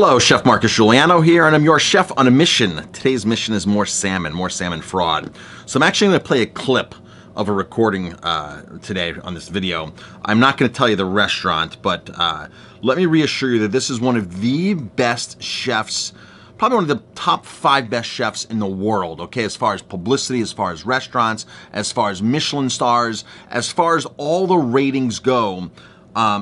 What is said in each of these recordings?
Hello, Chef Marcus Giuliano here, and I'm your chef on a mission. Today's mission is more salmon fraud. So I'm actually going to play a clip of a recording today on this video. I'm not going to tell you the restaurant, but let me reassure you that this is one of the best chefs, probably one of the top 5 best chefs in the world, okay? As far as publicity, as far as restaurants, as far as Michelin stars, as far as all the ratings go,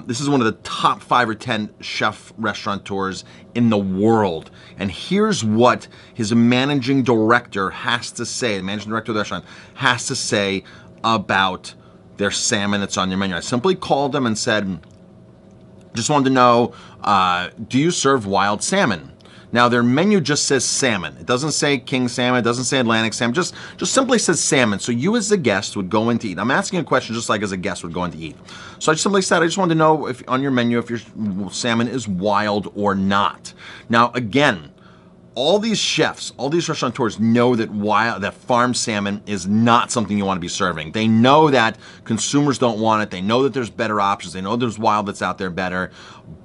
this is one of the top 5 or 10 chef restaurateurs in the world. And here's what his managing director has to say, the managing director of the restaurant has to say about their salmon that's on your menu. I simply called him and said, just wanted to know, do you serve wild salmon? Now their menu just says salmon. It doesn't say king salmon, it doesn't say Atlantic salmon, just simply says salmon. So you as a guest would go in to eat. I'm asking a question just like as a guest would go in to eat. So I just simply said, I just wanted to know if on your menu if your salmon is wild or not. Now again, all these chefs, all these restaurateurs know that farm salmon is not something you want to be serving. They know that consumers don't want it, they know that there's better options, they know there's wild that's out there better,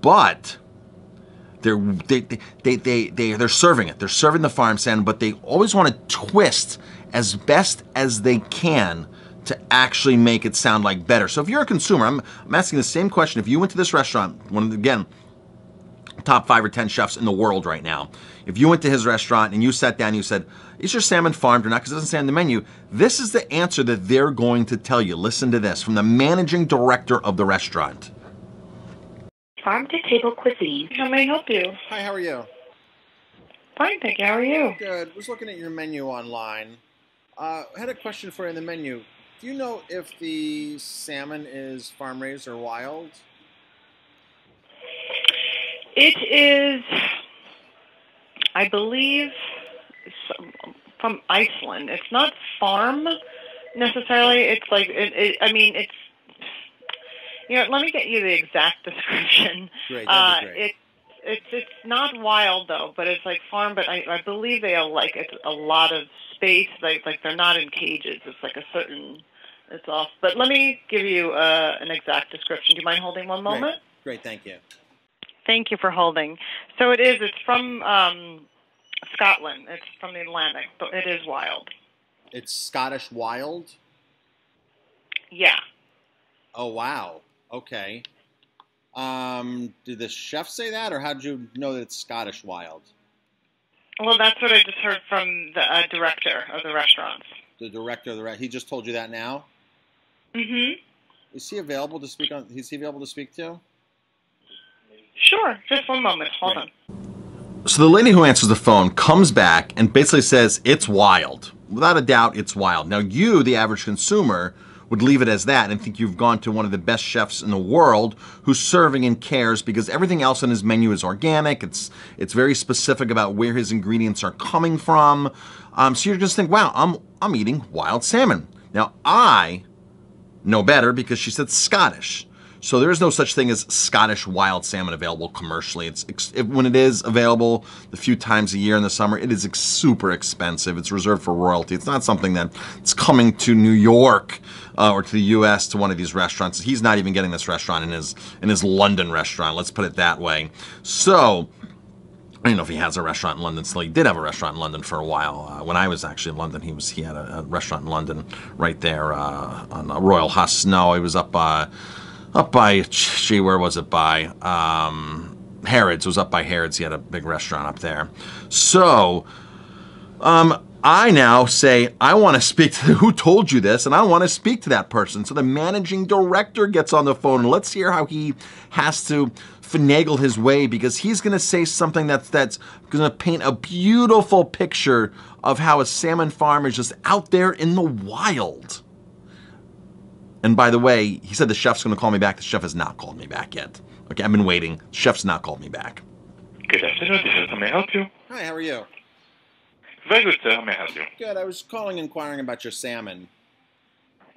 but they're serving it. They're serving the farm salmon, but they always want to twist as best as they can to actually make it sound like better. So if you're a consumer, I'm asking the same question. If you went to this restaurant, one of the, again, top 5 or 10 chefs in the world right now, if you went to his restaurant and you sat down and you said, is your salmon farmed or not? Because it doesn't say on the menu. This is the answer that they're going to tell you. Listen to this from the managing director of the restaurant. Farm to table cuisine. How may I help you? Hi, how are you? Fine, thank you. How are you? Good. Was looking at your menu online. Had a question for you in the menu. Do you know if the salmon is farm raised or wild? It is, I believe, from Iceland. It's not farm necessarily. It's like, it's. You know, let me get you the exact description. Great, that'd be great. It's not wild though, but it's like farm. But I believe they are like it's a lot of space. Like they're not in cages. It's like a certain. It's off. But let me give you an exact description. Do you mind holding one moment? Great, thank you. Thank you for holding. So it is. It's from Scotland. It's from the Atlantic. But it is wild. It's Scottish wild. Yeah. Oh wow. Okay. Did the chef say that, or how did you know that it's Scottish wild? Well, that's what I just heard from the director of the restaurant. The director of the restaurant. He just told you that now? Mm-hmm. Is he available to speak on? Is he available to speak to? Sure. Just one moment. Hold on. So the lady who answers the phone comes back and basically says, it's wild. Without a doubt, it's wild. Now you, the average consumer, would leave it as that and think you've gone to one of the best chefs in the world who's serving and cares because everything else on his menu is organic. It's very specific about where his ingredients are coming from. So you just think, wow, I'm eating wild salmon. Now I know better because she said Scottish. So there is no such thing as Scottish wild salmon available commercially. When it is available the few times a year in the summer, it is super expensive. It's reserved for royalty. It's not something that's coming to New York or to the U.S. to one of these restaurants. He's not even getting this restaurant in his London restaurant. Let's put it that way. So I don't know if he has a restaurant in London still. He did have a restaurant in London for a while. When I was actually in London, he had a restaurant in London right there on Royal Huss. No, he was Harrod's. It was up by Harrod's. He had a big restaurant up there. So I now say, I want to speak to who told you this, and I want to speak to that person. So the managing director gets on the phone. Let's hear how he has to finagle his way, because he's going to say something that's going to paint a beautiful picture of how a salmon farm is just out there in the wild. And by the way, he said the chef's going to call me back. The chef has not called me back yet. Okay, I've been waiting. The chef's not called me back. Good afternoon. This is how may I help you? Hi, how are you? Very good, sir. How may I help you? Good. I was calling inquiring about your salmon.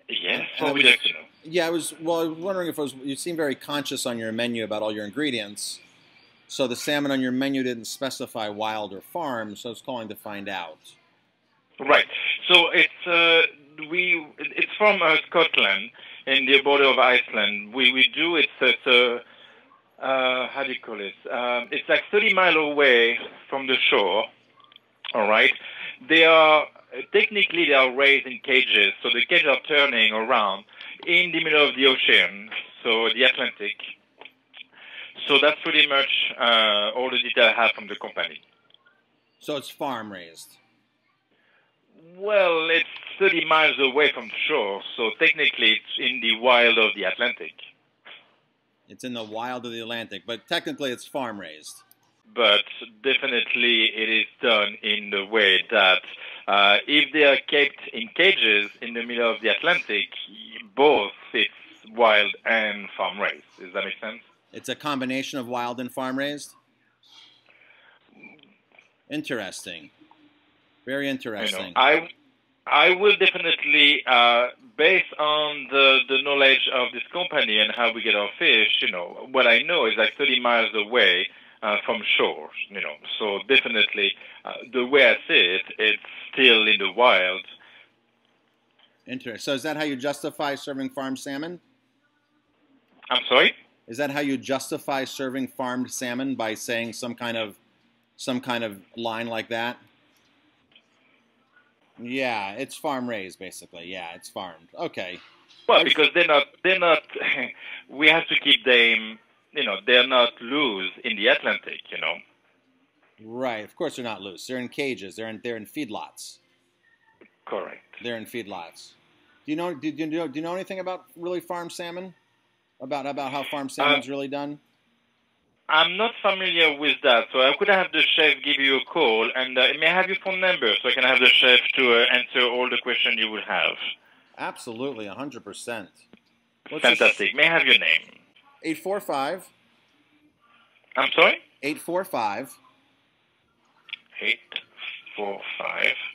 Yes, what would you like to know? Yeah, I was wondering if you seem very conscious on your menu about all your ingredients. So the salmon on your menu didn't specify wild or farm, so I was calling to find out. Right. So it's... It's from Scotland in the border of Iceland. We do it's how do you call it? It's like 30 miles away from the shore. All right. They are technically they are raised in cages, so the cages are turning around in the middle of the ocean, so the Atlantic. So that's pretty much all the detail I have from the company. So it's farm raised. Well, it's 30 miles away from the shore, so technically it's in the wild of the Atlantic. It's in the wild of the Atlantic, but technically it's farm raised. But definitely it is done in the way that if they are kept in cages in the middle of the Atlantic, both it's wild and farm raised. Does that make sense? It's a combination of wild and farm raised? Interesting. Very interesting. I will definitely, based on the knowledge of this company and how we get our fish, you know, what I know is like 30 miles away from shore, you know. So definitely, the way I see it, it's still in the wild. Interesting. So is that how you justify serving farmed salmon? I'm sorry? Is that how you justify serving farmed salmon, by saying some kind of line like that? Yeah, it's farm raised, basically. Yeah, it's farmed. Okay. Well, because they're not. We have to keep them. You know, they're not loose in the Atlantic. You know. Right. Of course, they're not loose. They're in cages. They're in feedlots. Correct. They're in feedlots. Do you know anything about really farmed salmon? About how farmed salmon's really done? I'm not familiar with that, so I could have the chef give you a call, and may I have your phone number so I can have the chef to answer all the questions you would have? Absolutely, 100%. Fantastic. May I have your name? 845. I'm sorry? 845. 845.